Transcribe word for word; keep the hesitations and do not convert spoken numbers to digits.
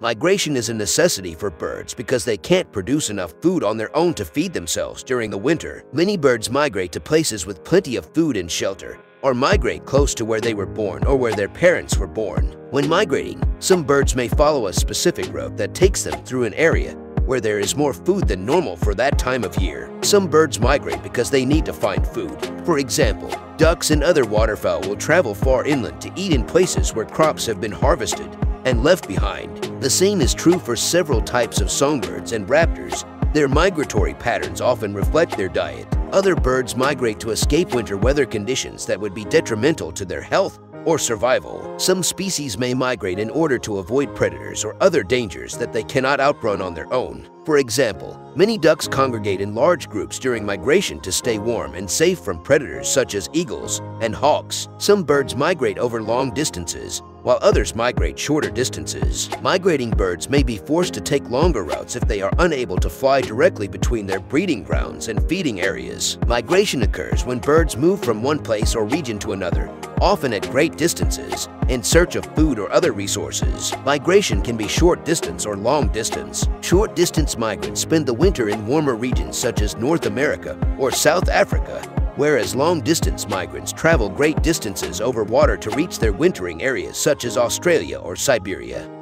Migration is a necessity for birds because they can't produce enough food on their own to feed themselves during the winter. Many birds migrate to places with plenty of food and shelter, or migrate close to where they were born or where their parents were born. When migrating, some birds may follow a specific route that takes them through an area where there is more food than normal for that time of year. Some birds migrate because they need to find food. For example, ducks and other waterfowl will travel far inland to eat in places where crops have been harvested and left behind. The same is true for several types of songbirds and raptors. Their migratory patterns often reflect their diet. Other birds migrate to escape winter weather conditions that would be detrimental to their health or survival. Some species may migrate in order to avoid predators or other dangers that they cannot outrun on their own. For example, many ducks congregate in large groups during migration to stay warm and safe from predators such as eagles and hawks. Some birds migrate over long distances, while others migrate shorter distances. Migrating birds may be forced to take longer routes if they are unable to fly directly between their breeding grounds and feeding areas. Migration occurs when birds move from one place or region to another, often at great distances, in search of food or other resources. Migration can be short distance or long distance. Short distance migrants spend the winter in warmer regions such as North America or South Africa, whereas long-distance migrants travel great distances over water to reach their wintering areas such as Australia or Siberia.